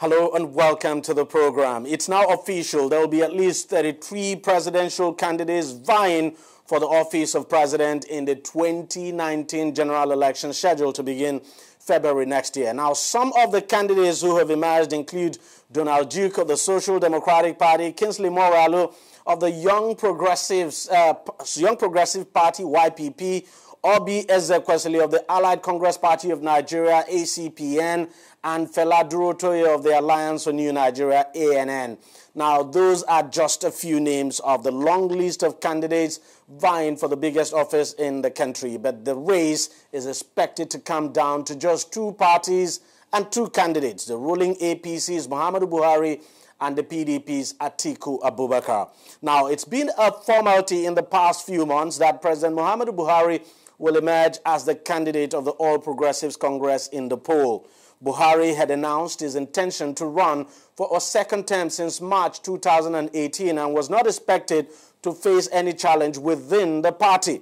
Hello and welcome to the program. It's now official. There will be at least 33 presidential candidates vying for the office of president in the 2019 general election scheduled to begin February next year. Now, some of the candidates who have emerged include Donald Duke of the Social Democratic Party, Kinsley Moralo of the Young Progressive Party, YPP, Obi Ezekwesili of the Allied Congress Party of Nigeria, ACPN, and Fela Durotoye of the Alliance for New Nigeria, ANN. Now, those are just a few names of the long list of candidates vying for the biggest office in the country. But the race is expected to come down to just two parties and two candidates, the ruling APC's Muhammadu Buhari and the PDP's Atiku Abubakar. Now, it's been a formality in the past few months that President Muhammadu Buhari will emerge as the candidate of the All Progressives Congress in the poll. Buhari had announced his intention to run for a second term since March 2018 and was not expected to face any challenge within the party.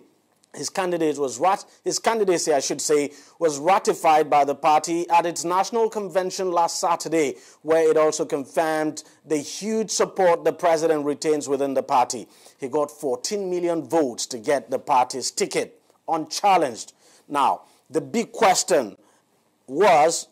His candidacy was ratified by the party at its national convention last Saturday, where it also confirmed the huge support the president retains within the party. He got 14 million votes to get the party's ticket unchallenged. Now, the big question at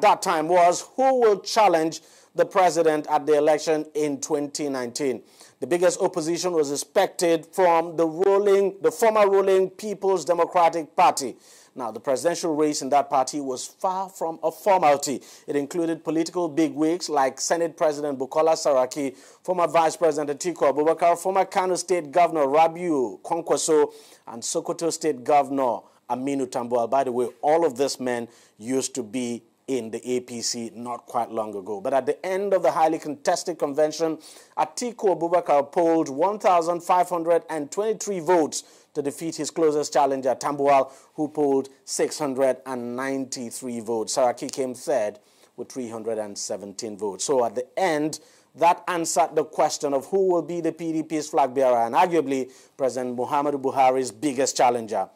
that time was who will challenge the president at the election in 2019. The biggest opposition was expected from the former ruling People's Democratic Party. Now, the presidential race in that party was far from a formality. It included political bigwigs like Senate President Bukola Saraki, former Vice President Atiku Abubakar, former Kano State Governor Rabiu Kwankwaso, and Sokoto State Governor Aminu Tambuwal. By the way, all of these men used to be in the APC not quite long ago. But at the end of the highly contested convention, Atiku Abubakar polled 1,523 votes to defeat his closest challenger, Tambuwal, who polled 693 votes. Saraki came third with 317 votes. So at the end, that answered the question of who will be the PDP's flag bearer and arguably President Muhammadu Buhari's biggest challenger.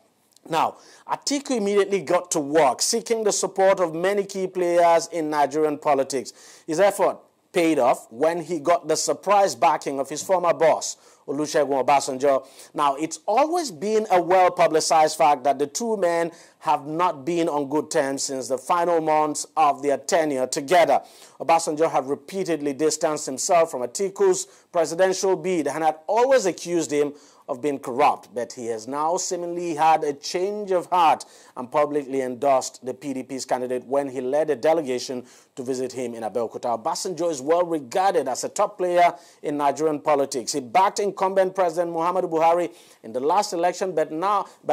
Now, Atiku immediately got to work, seeking the support of many key players in Nigerian politics. His effort paid off when he got the surprise backing of his former boss, Olusegun Obasanjo. Now, it's always been a well-publicized fact that the two men have not been on good terms since the final months of their tenure together. Obasanjo had repeatedly distanced himself from Atiku's presidential bid and had always accused him of being corrupt, but he has now seemingly had a change of heart and publicly endorsed the PDP's candidate when he led a delegation to visit him in Abeokuta. Obasanjo is well regarded as a top player in Nigerian politics. He backed incumbent President Muhammadu Buhari in the last election, but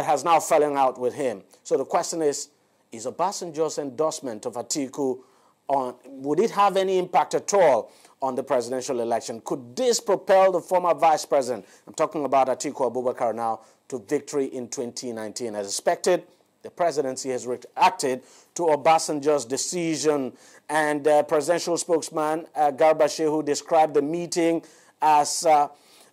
has now fallen out with him. So the question is Obasanjo's endorsement of Atiku, would it have any impact at all on the presidential election? Could this propel the former vice president, I'm talking about Atiku Abubakar now, to victory in 2019? As expected, the presidency has reacted to Obasanjo's decision, and presidential spokesman Garba Shehu described the meeting as a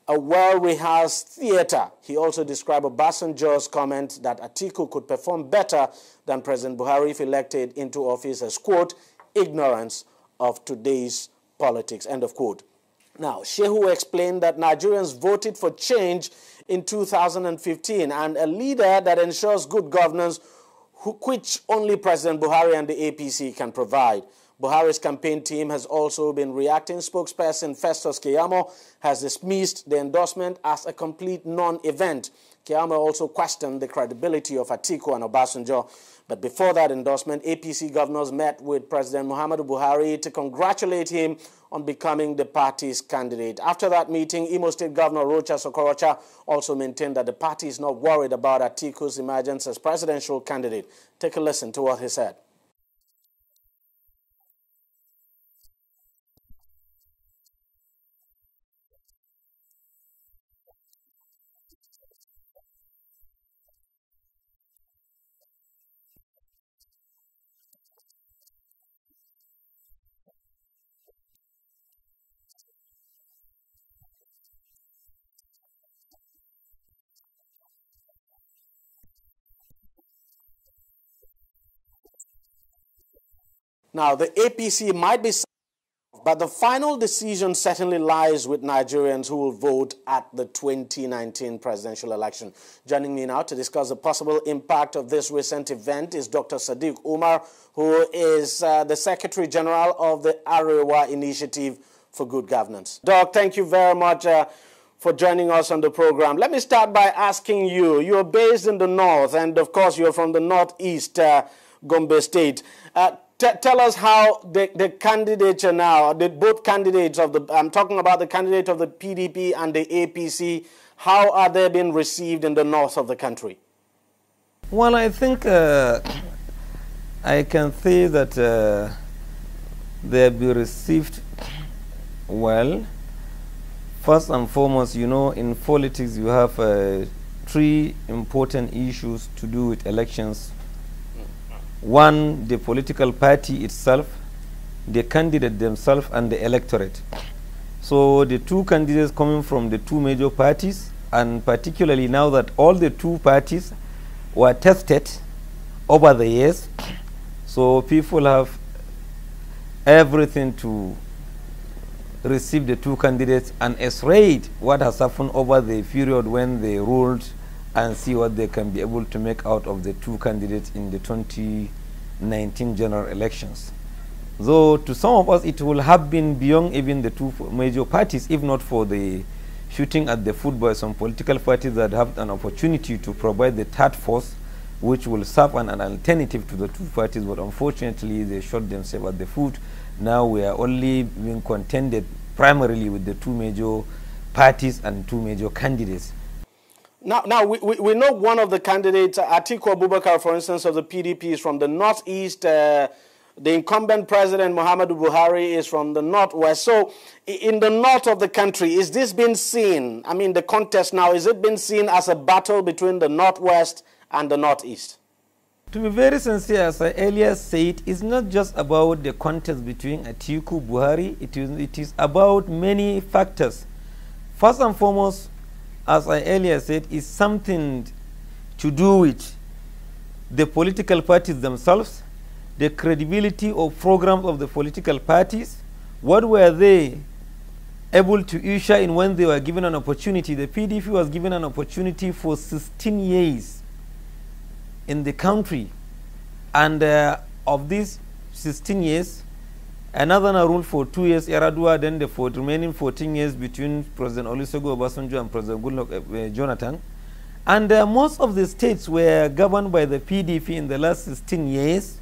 well-rehearsed theater. He also described Obasanjo's comment that Atiku could perform better than President Buhari if elected into office as, quote, ignorance of today's politics, end of quote. Now, Shehu explained that Nigerians voted for change in 2015 and a leader that ensures good governance, which only President Buhari and the APC can provide. Buhari's campaign team has also been reacting. Spokesperson Festus Keyamo has dismissed the endorsement as a complete non-event. Keyamo also questioned the credibility of Atiku and Obasanjo. But before that endorsement, APC governors met with President Muhammadu Buhari to congratulate him on becoming the party's candidate. After that meeting, Imo State Governor Rochas Okorocha also maintained that the party is not worried about Atiku's emergence as presidential candidate. Take a listen to what he said. Now, the APC might be, but the final decision certainly lies with Nigerians who will vote at the 2019 presidential election. Joining me now to discuss the possible impact of this recent event is Dr. Sadiq Umar, who is the Secretary General of the Arewa Initiative for Good Governance. Doc, thank you very much for joining us on the program. Let me start by asking you, you're based in the north, and of course you're from the northeast Gombe State. Tell us how the candidates are now, both candidates of the, I'm talking about the candidate of the PDP and the APC, how are they being received in the north of the country? Well, I think I can say that they'll be received well. First and foremost, you know, in politics you have three important issues to do with elections. One, the political party itself, the candidate themselves, and the electorate. So the two candidates coming from the two major parties, and particularly now that all the two parties were tested over the years, so people have everything to receive the two candidates and ascertain what has happened over the period when they ruled, and see what they can be able to make out of the two candidates in the 2019 general elections. Though to some of us it will have been beyond even the two major parties, if not for the shooting at the foot by some political parties that have an opportunity to provide the third force which will serve an alternative to the two parties, but unfortunately they shot themselves at the foot. Now we are only being contended primarily with the two major parties and two major candidates. Now we know one of the candidates, Atiku Abubakar, for instance, of the PDP, is from the northeast. The incumbent president, Muhammadu Buhari, is from the northwest. So in the north of the country, is this being seen, I mean, the contest now, is it being seen as a battle between the northwest and the northeast? To be very sincere, as I earlier said, it's not just about the contest between Atiku Buhari. It is about many factors. First and foremost, as I earlier said, is something to do with the political parties themselves, the credibility of programs of the political parties. What were they able to usher in when they were given an opportunity? The PDP was given an opportunity for 16 years in the country. And of these 16 years, another ruled for 2 years, Yar'Adua, then the remaining 14 years between President Olusegun Obasanjo and President Goodluck Jonathan. And most of the states were governed by the PDP in the last 16 years,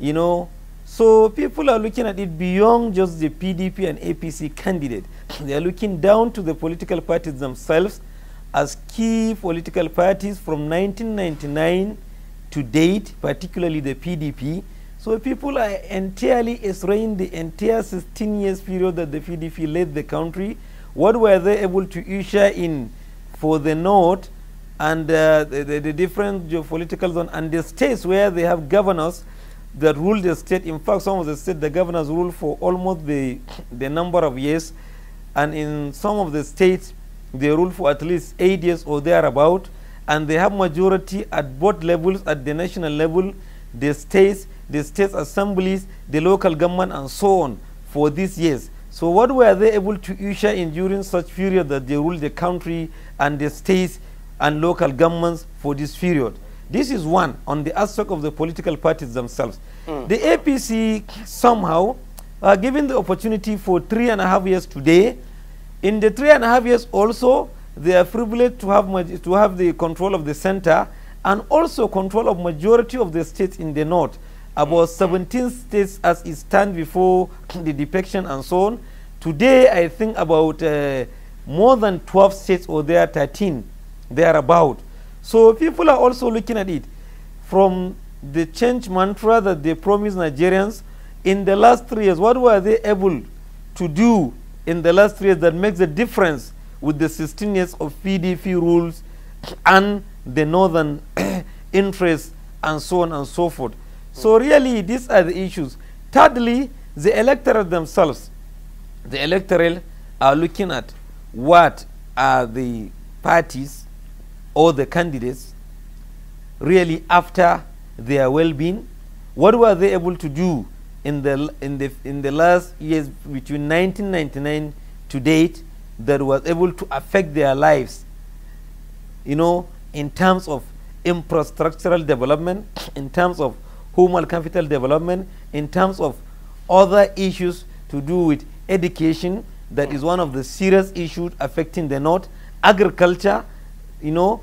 you know. So people are looking at it beyond just the PDP and APC candidate. They are looking down to the political parties themselves as key political parties from 1999 to date, particularly the PDP. So people are entirely ascertaining the entire 16 years period that the PDP led the country. What were they able to usher in for the north and the different geopolitical zone and the states where they have governors that rule the state. In fact, some of the states, the governors rule for almost the number of years. And in some of the states, they rule for at least 8 years or thereabout. And they have majority at both levels, at the national level, the states, the state assemblies, the local government, and so on for these years. So what were they able to usher in during such period that they ruled the country and the states and local governments for this period? This is one, on the aspect of the political parties themselves. The APC somehow are given the opportunity for 3.5 years today. In the 3.5 years also, they are privileged to have the control of the center and also control of majority of the states in the north. About 17 states as it stands before the defection and so on. Today, I think about more than 12 states, or there are 13, thereabout. So people are also looking at it from the change mantra that they promised Nigerians in the last 3 years. What were they able to do in the last 3 years that makes a difference with the 16 years of PDP rules and the northern interests and so on and so forth? So really, these are the issues. Thirdly, the electorate themselves. The electorate are looking at what are the parties or the candidates really after their well-being. What were they able to do in the last years between 1999 to date that was able to affect their lives, you know, in terms of infrastructural development, in terms of human capital development, in terms of other issues to do with education, that is one of the serious issues affecting the north, agriculture, you know,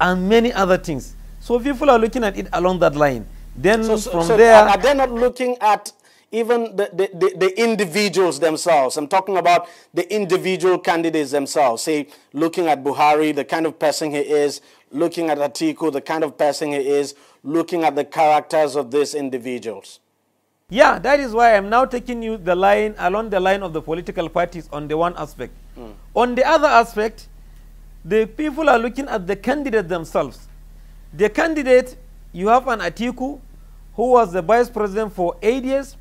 and many other things. So people are looking at it along that line. Then from there... Are they not looking at even the individuals themselves? I'm talking about the individual candidates themselves. Say, looking at Buhari, the kind of person he is, looking at Atiku, the kind of person he is, looking at the characters of these individuals. Yeah, that is why I'm now taking you the line along the line of the political parties on the one aspect. Mm. On the other aspect, the people are looking at the candidate themselves. The candidate, you have an Atiku who was the vice president for 8 years,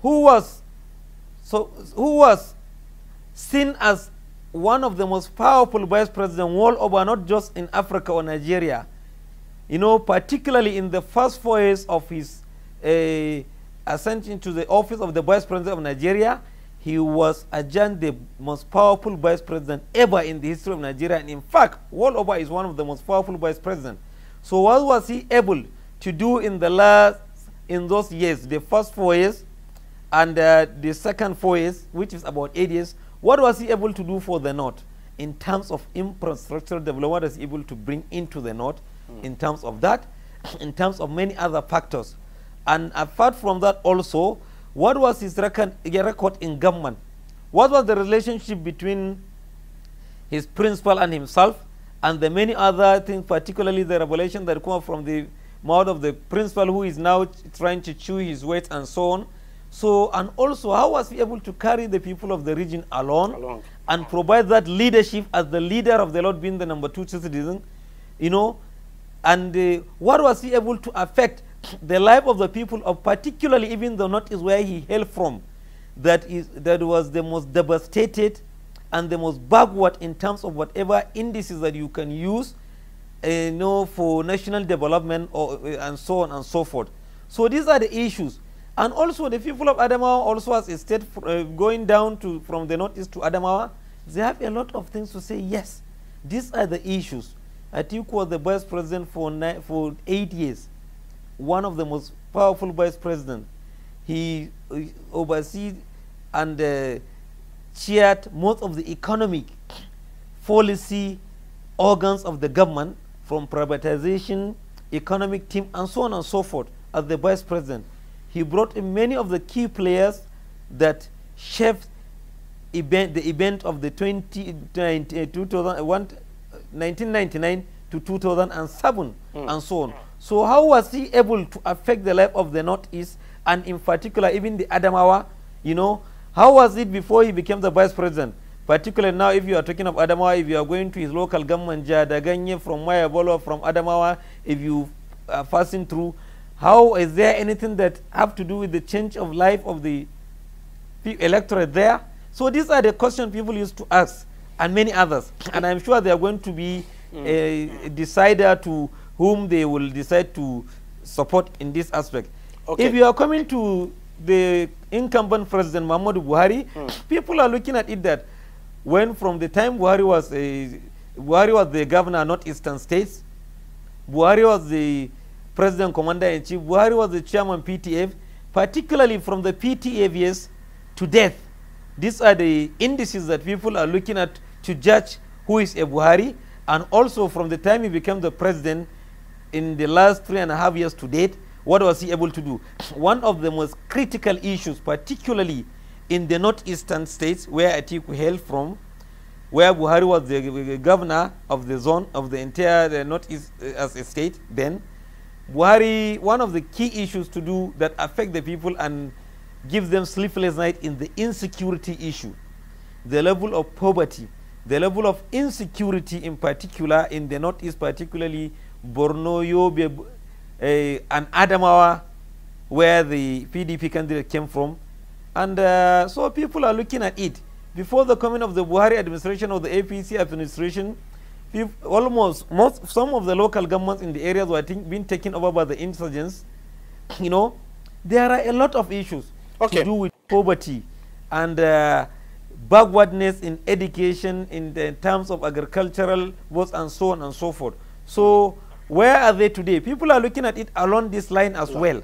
who was seen as one of the most powerful vice presidents world over, not just in Africa or Nigeria. You know, particularly in the first 4 years of his ascent into the office of the vice president of Nigeria, he was adjudged the most powerful vice president ever in the history of Nigeria. And in fact, world over is one of the most powerful vice presidents. So what was he able to do in those years, the first 4 years and the second 4 years, which is about 8 years, what was he able to do for the north in terms of infrastructural development? What was he able to bring into the north in terms of that, in terms of many other factors? And apart from that also, what was his record in government? What was the relationship between his principal and himself, and the many other things, particularly the revelation that come from the mouth of the principal who is now trying to chew his weight and so on. So, and also, how was he able to carry the people of the region along and provide that leadership as the leader of the Lord, being the number 2 citizen, you know? And what was he able to affect the life of the people of particularly even the north is where he hailed from, that was the most devastated and the most backward in terms of whatever indices that you can use, you know, for national development or and so on and so forth. So these are the issues. And also the people of Adamawa also, as a state going down to from the northeast to Adamawa, they have a lot of things to say. Yes, these are the issues. Atiku was the vice president for 8 years. One of the most powerful vice president. He oversees and chaired most of the economic policy organs of the government, from privatization, economic team, and so on and so forth. As the vice president, he brought in many of the key players that shaped the event of the 1999 to 2007 and so on. So how was he able to affect the life of the Northeast, and in particular even the Adamawa? You know, how was it before he became the vice president? Particularly now, if you are talking of Adamawa, if you are going to his local government, Jadaganye, from Mayabolo, from Adamawa, if you are passing through, how is there anything that have to do with the change of life of the electorate there? So these are the questions people used to ask, and many others. And I'm sure they are going to be a decider to whom they will decide to support in this aspect. Okay. If you are coming to the incumbent president, Muhammadu Buhari, people are looking at it that when from the time Buhari was the governor of northeastern states, Buhari was the president commander-in-chief, Buhari was the chairman PTF, particularly from the PTF years to death. These are the indices that people are looking at to judge who is a Buhari, and also from the time he became the president in the last 3.5 years to date, what was he able to do? One of the most critical issues, particularly in the northeastern states where Atiku hailed from, where Buhari was the governor of the zone of the entire northeast as a state then, Buhari, one of the key issues to do that affect the people and give them sleepless night in the insecurity issue, the level of poverty, the level of insecurity in particular in the northeast, particularly Borno, Yobe, and Adamawa, where the PDP candidate came from. And so people are looking at it. Before the coming of the Buhari administration or the APC administration, some of the local governments in the areas were being taken over by the insurgents. You know, there are a lot of issues. to do with poverty and backwardness in education, in the terms of agricultural works, and so on and so forth. So where are they today? People are looking at it along this line as well.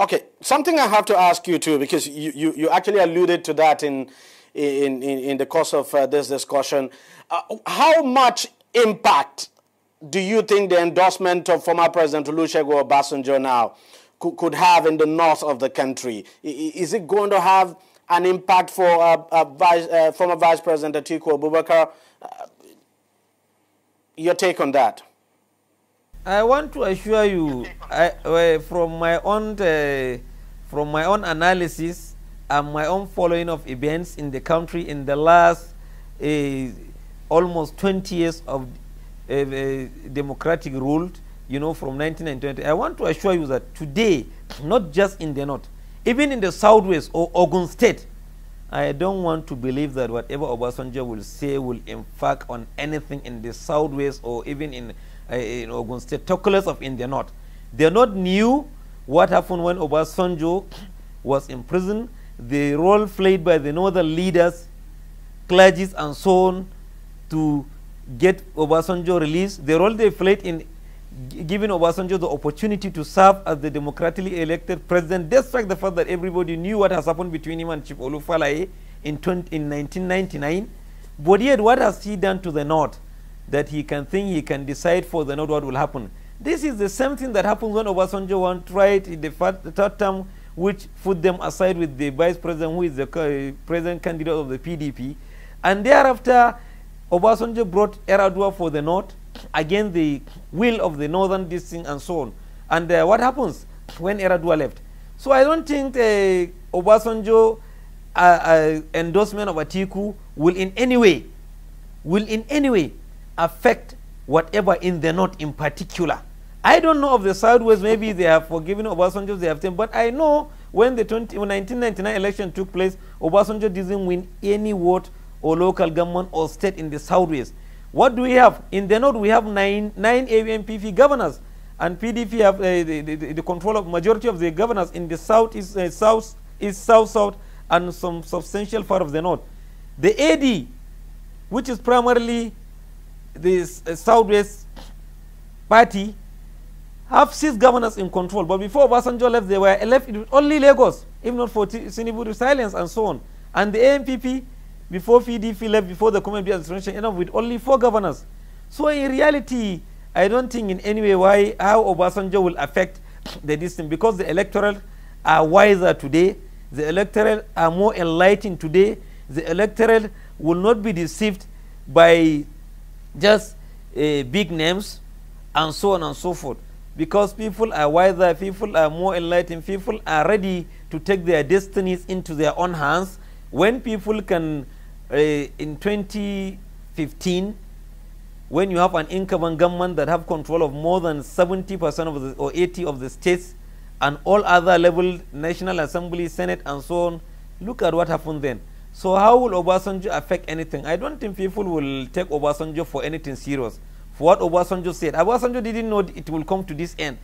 Okay, something I have to ask you too, because you actually alluded to that in the course of this discussion. How much impact do you think the endorsement of former President Olusegun Obasanjo now could have in the north of the country? Is it going to have an impact for former Vice President Atiku Abubakar? Your take on that? I want to assure you, from my own analysis and my own following of events in the country in the last almost 20 years of democratic rule, you know, from 1920, I want to assure you that today, not just in the north, even in the southwest or Ogun State, I don't want to believe that whatever Obasanjo will say will impact on anything in the southwest or even in Ogun State, talk less of in the north. The north knew what happened when Obasanjo was in prison, the role played by the northern leaders, clergies, and so on to get Obasanjo released, the role they played in giving Obasanjo the opportunity to serve as the democratically elected president, despite the fact that everybody knew what has happened between him and Chief Olu Falae in 1999. But yet, what has he done to the north that he can think he can decide for the north what will happen? This is the same thing that happens when Obasanjo tried the third term, which put them aside with the vice president, who is the president candidate of the PDP. And thereafter, Obasanjo brought Yar'Adua for the north, against the will of the northern district and so on. And what happens when Yar'Adua left? So I don't think Obasanjo endorsement of Atiku will in any way affect whatever in the north in particular. I don't know of the southwest, maybe they have forgiven Obasanjo, they have taken, but I know when the 1999 election took place, Obasanjo didn't win any vote or local government or state in the southwest. What do we have? In the north, we have nine AMPP governors, and PDP have the control of majority of the governors in the south, and some substantial part of the north. The AD, which is primarily the southwest party, have 6 governors in control. But before Obasanjo left, they were left with only Lagos, if not for Tinubu silence and so on. And the AMPP, before PDP left, before the community administration, ended up with only 4 governors. So in reality, I don't think in any way how Obasanjo will affect the distance, because the electorate are wiser today, the electorate are more enlightened today, the electorate will not be deceived by just big names and so on and so forth, because people are wiser, people are more enlightened, people are ready to take their destinies into their own hands. When people can in 2015, when you have an incumbent government that have control of more than 70% of the, or 80 of the states, and all other level, National Assembly, Senate, and so on, look at what happened then. So how will Obasanjo affect anything? I don't think people will take Obasanjo for anything serious. For what Obasanjo said, Obasanjo didn't know it will come to this end.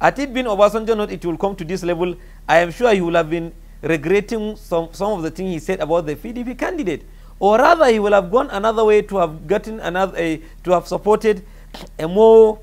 Had it been Obasanjo not, it will come to this level, I am sure he will have been regretting some of the things he said about the PDP candidate, or rather he will have gone another way to have gotten another to have supported a more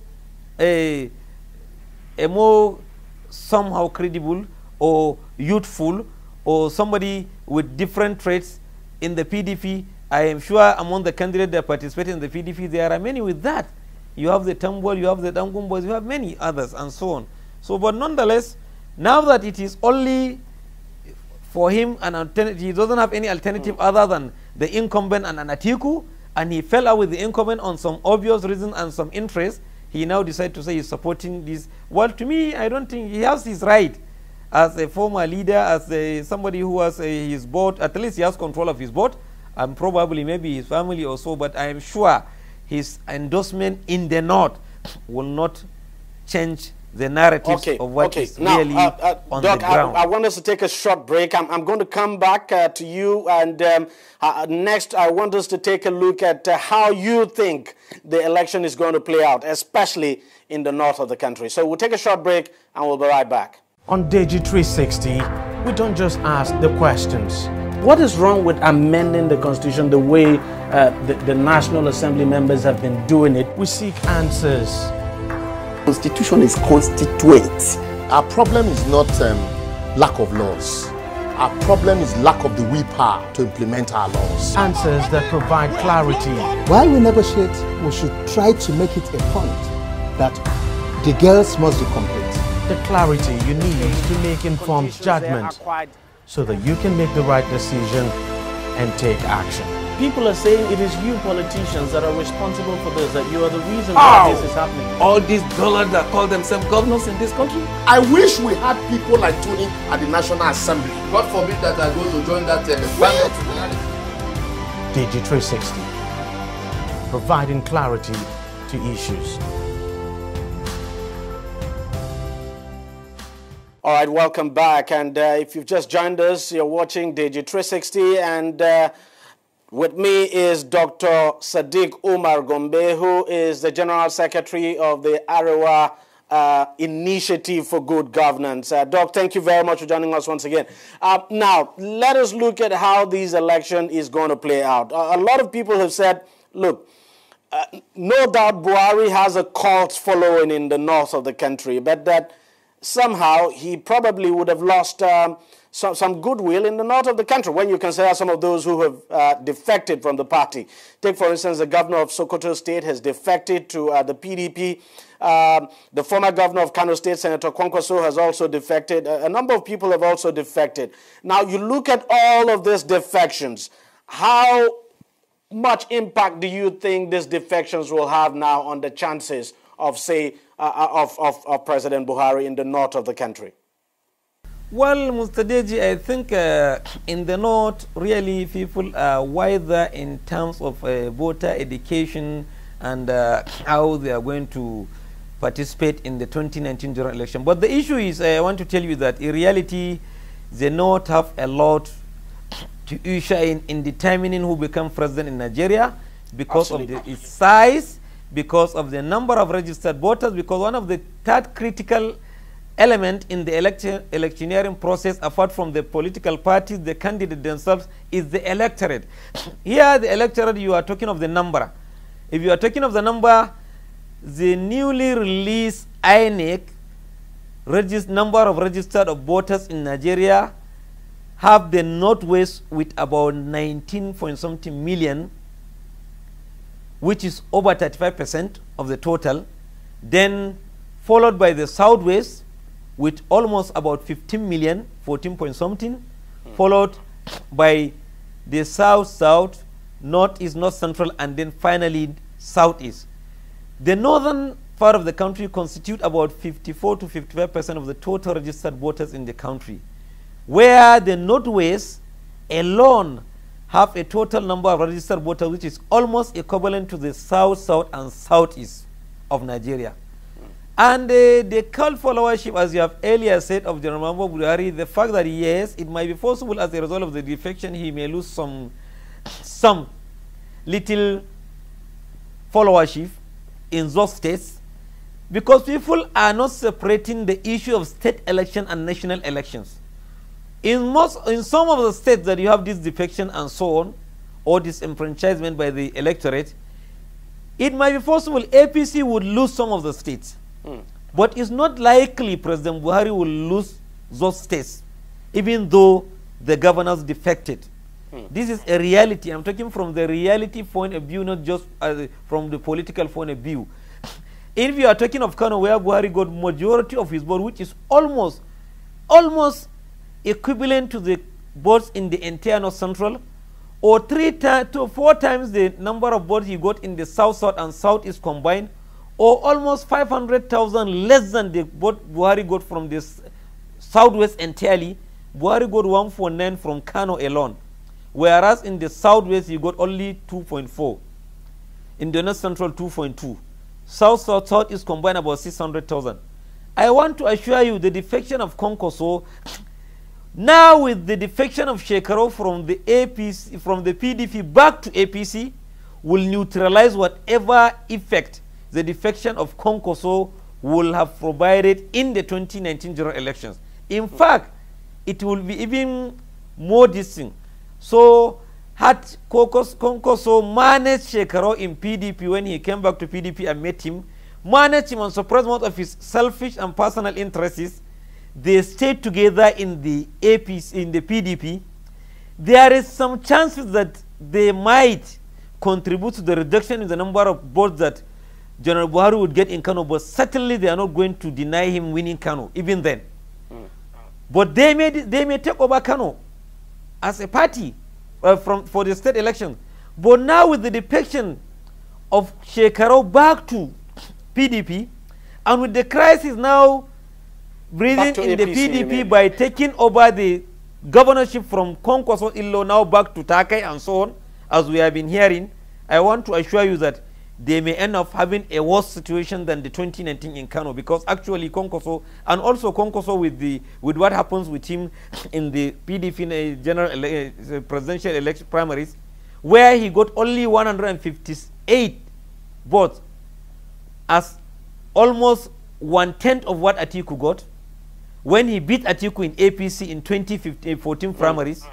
somehow credible or youthful or somebody with different traits in the PDP. I am sure among the candidates that participate in the PDP, there are many with that. You have the Tambuwal, you have the Dangumbos, you have many others and so on. So, but nonetheless, now that it is only for him, an alternative, he doesn't have any alternative other than the incumbent and an Atiku, and he fell out with the incumbent on some obvious reason and some interest. He now decided to say he's supporting this. Well, to me, I don't think he has his right as a former leader, as somebody who has his board, at least he has control of his board, and probably maybe his family or so, but I am sure his endorsement in the north will not change the narratives of what is really now, on Doc, the ground. I want us to take a short break. I'm going to come back to you, and next I want us to take a look at how you think the election is going to play out, especially in the north of the country. So we'll take a short break and we'll be right back. On Deji 360, we don't just ask the questions. What is wrong with amending the Constitution the way the National Assembly members have been doing it? We seek answers. Constitution is constituent. Our problem is not lack of laws. Our problem is lack of the willpower to implement our laws. Answers that provide clarity. While we negotiate, we should try to make it a point that the girls must be complete. The clarity you need to make informed judgment so that you can make the right decision and take action. People are saying it is you politicians that are responsible for this, that you are the reason why this is happening. All these dollars that call themselves governors in this country. I wish we had people like Tony at the National Assembly. God forbid that I go to join that Deji 360, providing clarity to issues. All right, welcome back. And if you've just joined us, you're watching Deji 360. And with me is Dr. Sadiq Umar Gombe, who is the General Secretary of the Arewa Initiative for Good Governance. Doc, thank you very much for joining us once again. Now, let us look at how this election is going to play out. A lot of people have said, look, no doubt Buhari has a cult following in the north of the country, but that somehow he probably would have lost some goodwill in the north of the country when you consider some of those who have defected from the party. Take, for instance, the governor of Sokoto State has defected to the PDP. The former governor of Kano State, Senator Kwankwaso, has also defected. A number of people have also defected. Now, you look at all of these defections. How much impact do you think these defections will have now on the chances of, say, of President Buhari in the north of the country? Well, Mr. Deji, I think in the north, really, people are wiser in terms of voter education and how they are going to participate in the 2019 general election. But the issue is, I want to tell you that in reality, the north have a lot to issue in determining who becomes president in Nigeria because of its size, because of the number of registered voters, because one of the third critical element in the electioneering process, apart from the political parties, the candidate themselves, is the electorate. Here, the electorate, you are talking of the number. If you are talking of the number, the newly released INEC number of registered voters in Nigeria have the northwest with about 19.something million, which is over 35% of the total, then followed by the southwest with almost about 15 million, 14 point something, followed by the south, northeast, north central, and then finally southeast. The northern part of the country constitute about 54 to 55% of the total registered voters in the country, where the northwest alone have a total number of registered voters which is almost equivalent to the south and southeast of Nigeria. And the cult followership, as you have earlier said, of General Muhammadu Buhari, the fact that yes, it might be possible as a result of the defection, he may lose some little followership in those states, because people are not separating the issue of state election and national elections. In some of the states that you have this defection and so on, or disenfranchisement by the electorate, it might be possible APC would lose some of the states. But it's not likely President Buhari will lose those states, even though the governors defected. This is a reality. I'm talking from the reality point of view, not just from the political point of view. If you are talking of Kano, where Buhari got majority of his vote, which is almost equivalent to the votes in the entire North Central, or 3 to 4 times the number of votes he got in the South and Southeast combined, or almost 500,000 less than the vote Buhari got from the Southwest entirely. Buhari got 149 from Kano alone, whereas in the Southwest he got only 2.4, in the North Central 2.2, South Southeast combined about 600,000. I want to assure you the defection of Kwankwaso. Now with the defection of Shekarau from the APC, from the PDP back to APC, will neutralize whatever effect the defection of Kwankwaso will have provided in the 2019 general elections. In fact, it will be even more distinct. So had Kwankwaso managed Shekarau in PDP when he came back to PDP and met him, managed him on suppressment of his selfish and personal interests, they stayed together in the APC, in the PDP, there is some chances that they might contribute to the reduction in the number of votes that General Buhari would get in Kano, but certainly they are not going to deny him winning Kano, even then. But they may take over Kano as a party for the state election. But now with the defection of Shekarau back to PDP, and with the crisis now breathing in APC, the PDP maybe, by taking over the governorship from Kwankwaso Illo now back to Takai and so on, as we have been hearing, I want to assure you that they may end up having a worse situation than the 2019 in Kano, because actually Kwankwaso, and also Kwankwaso with what happens with him in the PDP general presidential election primaries, where he got only 158 votes, as almost 1/10 of what Atiku got. When he beat Atiku in APC in 2014 primaries,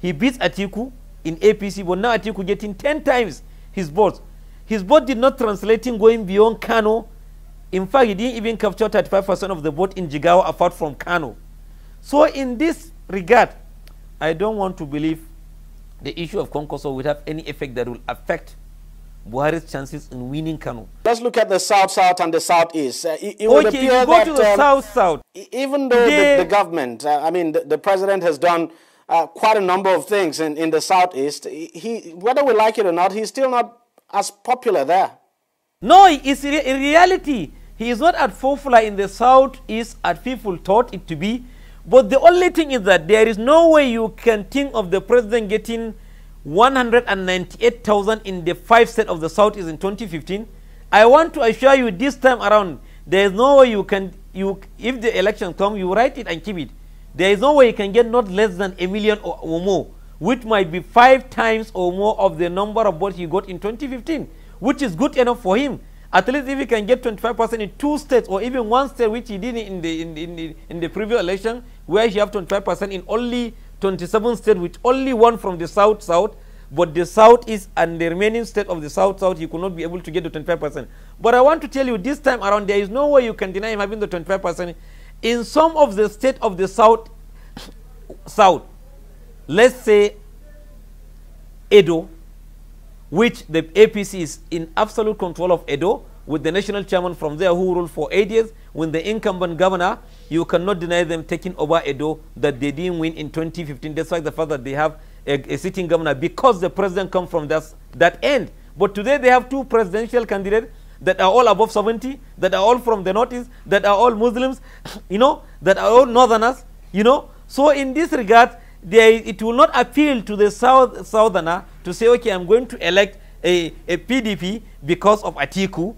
he beat Atiku in APC, but now Atiku getting 10 times his votes. His vote did not translate in going beyond Kano. In fact, he didn't even capture 35% of the vote in Jigawa apart from Kano. So in this regard, I don't want to believe the issue of Kwankwaso will have any effect that will affect Buhari's chances in winning Kano. Let's look at the South-South and the South-East. It would appear if you go to the South-South. Even though the government, I mean, the president has done quite a number of things in the Southeast, whether we like it or not, he's still not as popular there. No, it's in reality, he is not at popular in the Southeast as people thought it to be. But the only thing is that there is no way you can think of the president getting 198,000 in the 5 states of the Southeast in 2015. I want to assure you this time around, there is no way you can, if the election comes, you write it and keep it. There is no way you can get not less than 1 million or more, which might be 5 times or more of the number of votes he got in 2015, which is good enough for him. At least if he can get 25% in 2 states or even 1 state, which he did in the previous election, where he have 25% in only 27 states, with only 1 from the South-South, but the Southeast and the remaining state of the South-South, he could not be able to get the 25%. But I want to tell you, this time around, there is no way you can deny him having the 25%. In some of the state of the South, let's say Edo, which the APC is in absolute control of Edo, with the national chairman from there who ruled for 8 years, with the incumbent governor, you cannot deny them taking over Edo that they didn't win in 2015, despite the fact that they have a sitting governor, because the president comes from that end. But today they have 2 presidential candidates that are all above 70, that are all from the Northeast, that are all Muslims, you know, that are all Northerners, you know. So in this regard, it will not appeal to the Southerner to say, okay, I'm going to elect a PDP because of Atiku,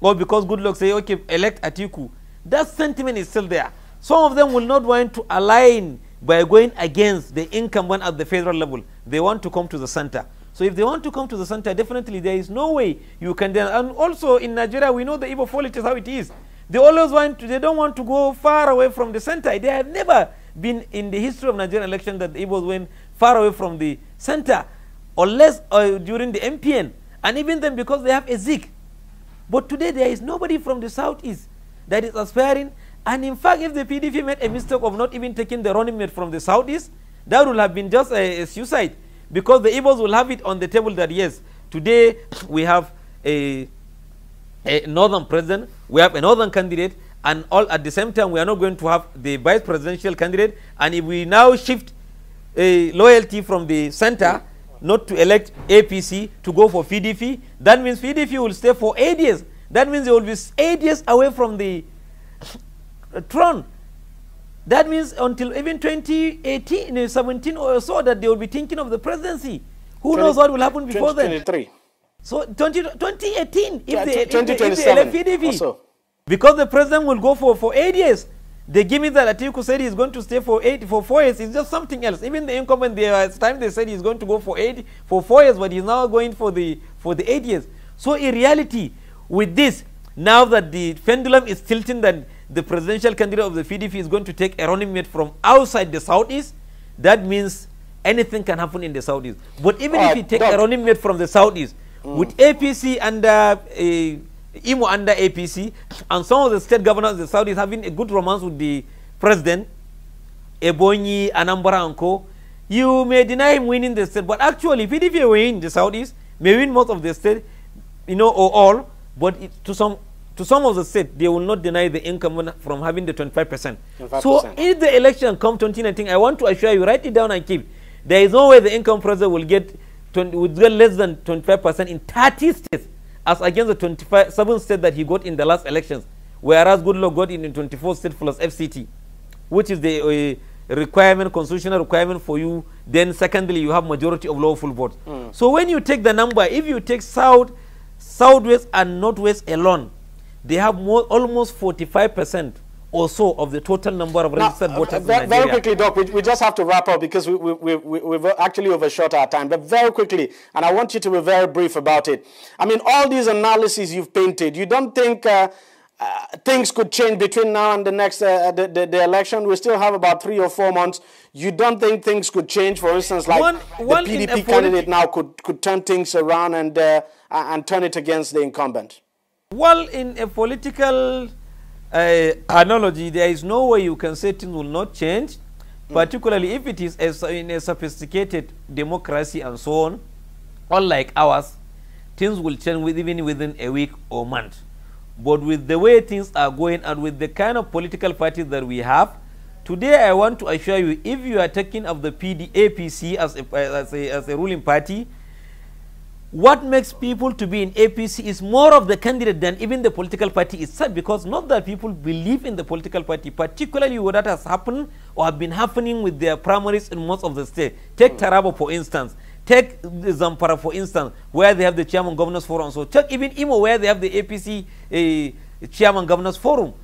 or because Goodluck say, okay, elect Atiku. That sentiment is still there. Some of them will not want to align by going against the incumbent at the federal level. They want to come to the center. So if they want to come to the center, definitely there is no way you can. And also in Nigeria, we know the Igbo politics how it is. They always they don't want to go far away from the center. They have never been in the history of Nigerian election that the Igbos went far away from the center, unless during the MPN, and even then because they have a Zik. But today there is nobody from the Southeast that is aspiring. And in fact, if the PDP made a mistake of not even taking the running mate from the Southeast, that would have been just a suicide. Because the Igbos will have it on the table that, yes, today we have a northern president, we have a northern candidate, and all at the same time we are not going to have the vice presidential candidate. And if we now shift loyalty from the center, not to elect APC, to go for PDP, that means PDP will stay for 8 years. That means they will be 8 years away from the throne. That means until even 2018, 17 or so, that they will be thinking of the presidency. Who knows what will happen before then? 2023. So 2018, if they elect PDP. Because the president will go for 8 years. They give me that Atiku said he's going to stay for 4 years. It's just something else. Even the incumbent, they said he's going to go for 4 years, but he's now going for the 8 years. So in reality, with this, now that the pendulum is tilting, that the presidential candidate of the PDP is going to take a running mate from outside the southeast, that means anything can happen in the southeast. But even if you take a running mate from the southeast, with APC under Imo under APC, and some of the state governors of the southeast having a good romance with the president, Ebonyi, Anambra, and co, you may deny him winning the state. But actually, PDP win the southeast, may win most of the state, you know, or all. But to some of the state, they will not deny the income from having the 25%. So if the election comes 2019, I want to assure you, write it down and keep it. There is no way the income president will get less than 25% in 30 states, as against the 27 states that he got in the last elections, whereas Goodluck got in 24 states plus FCT, which is the requirement, constitutional requirement for you. Then secondly, you have majority of lawful votes. So when you take the number, if you take South, Southwest and Northwest alone, they have more, almost 45% or so of the total number of registered voters in Nigeria. Very quickly, Doc, we just have to wrap up because we've actually overshot our time. But very quickly, and I want you to be very brief about it. I mean, all these analyses you've painted, you don't think things could change between now and the next the election? We still have about 3 or 4 months. You don't think things could change? For instance, like one the PDP candidate now could turn things around and turn it against the incumbent? Well, in a political analogy, there is no way you can say things will not change, particularly if it is in a sophisticated democracy and so on. Unlike ours, things will change even within a week or month. But with the way things are going and with the kind of political parties that we have today, I want to assure you, if you are taking of the APC as a ruling party, what makes people to be in APC is more of the candidate than even the political party itself, because not that people believe in the political party, particularly what that has happened or have been happening with their primaries in most of the state. Take Taraba, for instance. Take Zamfara, for instance, where they have the Chairman Governors Forum. So take even Imo, where they have the APC Chairman Governors Forum.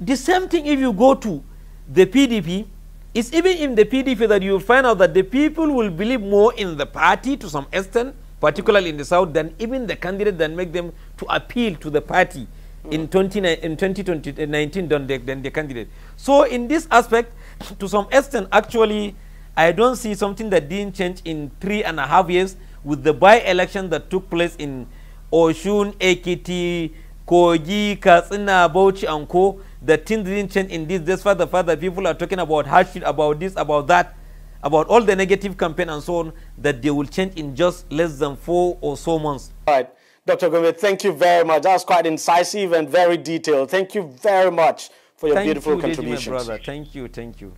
The same thing if you go to the PDP. It's even in the PDP that you find out that the people will believe more in the party to some extent, particularly in the South, than even the candidate that make them to appeal to the party in 2019 than the candidate. So in this aspect, to some extent, actually, I don't see something that didn't change in 3.5 years with the by-election that took place in Oshun, Ekiti, Kogi, Katsina, Bauchi, and Co. The thing didn't change in this, despite the fact that people are talking about hardship, about this, about that, about all the negative campaign and so on, that they will change in just less than 4 or so months. All right. Dr. Gomez, thank you very much. That was quite incisive and very detailed. Thank you very much for your beautiful contributions. Thank you, brother. Thank you, thank you.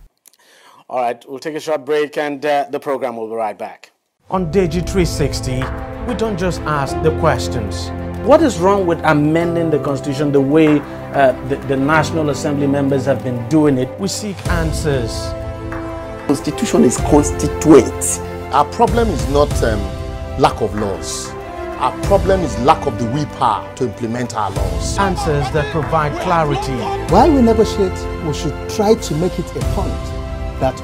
All right, we'll take a short break and the program will be right back. On Deji 360, we don't just ask the questions. What is wrong with amending the Constitution the way the National Assembly members have been doing it? We seek answers. Constitution is constituent. Our problem is not lack of laws. Our problem is lack of the willpower to implement our laws. Answers that provide clarity. While we negotiate, we should try to make it a point that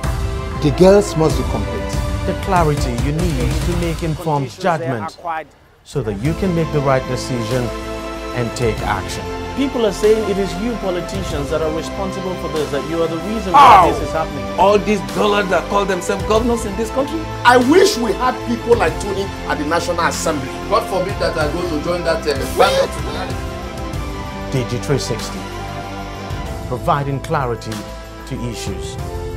the girls must be complete. The clarity you need to make informed judgment so that you can make the right decision and take action. People are saying it is you politicians that are responsible for this, that you are the reason why this is happening. All these dollars that call themselves governors in this country. I wish we had people like Tony at the National Assembly. God forbid that I go to join that Deji 360, providing clarity to issues.